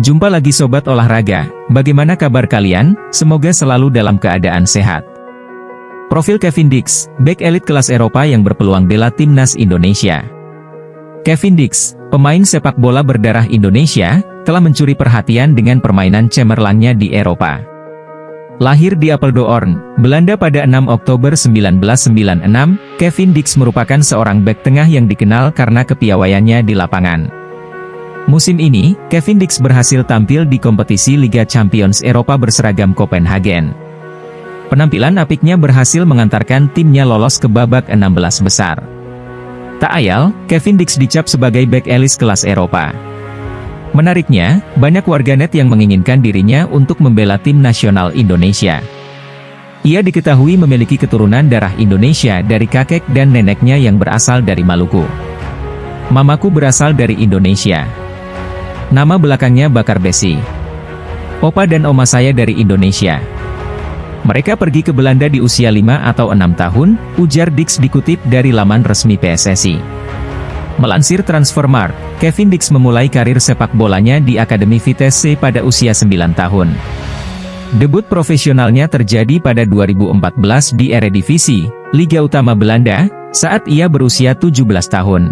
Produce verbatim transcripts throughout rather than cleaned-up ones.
Jumpa lagi sobat olahraga, bagaimana kabar kalian? Semoga selalu dalam keadaan sehat. Profil Kevin Diks, bek elit kelas Eropa yang berpeluang bela Timnas Indonesia. Kevin Diks, pemain sepak bola berdarah Indonesia, telah mencuri perhatian dengan permainan cemerlangnya di Eropa. Lahir di Apeldoorn, Belanda pada enam Oktober seribu sembilan ratus sembilan puluh enam, Kevin Diks merupakan seorang bek tengah yang dikenal karena kepiawaiannya di lapangan. Musim ini, Kevin Diks berhasil tampil di kompetisi Liga Champions Eropa berseragam Copenhagen. Penampilan apiknya berhasil mengantarkan timnya lolos ke babak enam belas besar. Tak ayal, Kevin Diks dicap sebagai bek elit kelas Eropa. Menariknya, banyak warganet yang menginginkan dirinya untuk membela tim nasional Indonesia. Ia diketahui memiliki keturunan darah Indonesia dari kakek dan neneknya yang berasal dari Maluku. Mamaku berasal dari Indonesia. Nama belakangnya Bakarbessy. Opa dan oma saya dari Indonesia. Mereka pergi ke Belanda di usia lima atau enam tahun, ujar Diks dikutip dari laman resmi P S S I. Melansir Transfermarkt, Kevin Diks memulai karir sepak bolanya di Akademi Vitesse pada usia sembilan tahun. Debut profesionalnya terjadi pada dua ribu empat belas di Eredivisie, Liga Utama Belanda, saat ia berusia tujuh belas tahun.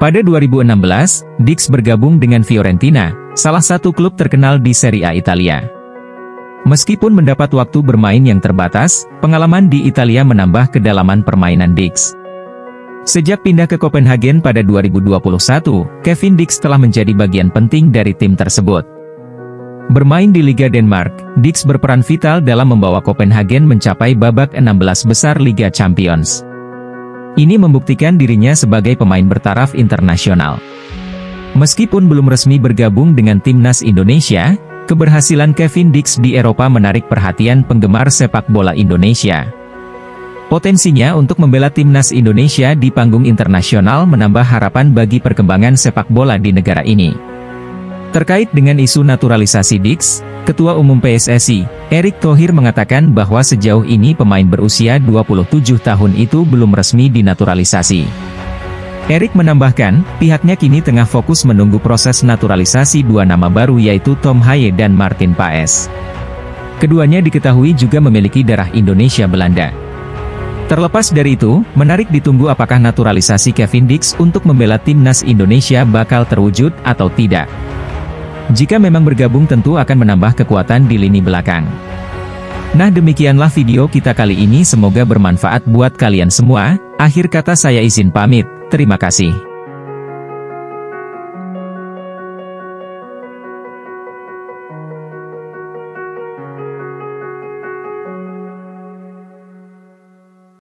Pada dua ribu enam belas, Diks bergabung dengan Fiorentina, salah satu klub terkenal di Serie A Italia. Meskipun mendapat waktu bermain yang terbatas, pengalaman di Italia menambah kedalaman permainan Diks. Sejak pindah ke Copenhagen pada dua ribu dua puluh satu, Kevin Diks telah menjadi bagian penting dari tim tersebut. Bermain di Liga Denmark, Diks berperan vital dalam membawa Copenhagen mencapai babak enam belas besar Liga Champions. Ini membuktikan dirinya sebagai pemain bertaraf internasional. Meskipun belum resmi bergabung dengan Timnas Indonesia, keberhasilan Kevin Diks di Eropa menarik perhatian penggemar sepak bola Indonesia. Potensinya untuk membela Timnas Indonesia di panggung internasional menambah harapan bagi perkembangan sepak bola di negara ini. Terkait dengan isu naturalisasi Diks, Ketua Umum P S S I, Erick Thohir mengatakan bahwa sejauh ini pemain berusia dua puluh tujuh tahun itu belum resmi dinaturalisasi. Erick menambahkan, pihaknya kini tengah fokus menunggu proses naturalisasi dua nama baru yaitu Tom Haye dan Martin Paes. Keduanya diketahui juga memiliki darah Indonesia Belanda. Terlepas dari itu, menarik ditunggu apakah naturalisasi Kevin Diks untuk membela Timnas Indonesia bakal terwujud atau tidak. Jika memang bergabung tentu akan menambah kekuatan di lini belakang. Nah, demikianlah video kita kali ini, semoga bermanfaat buat kalian semua. Akhir kata saya izin pamit, terima kasih.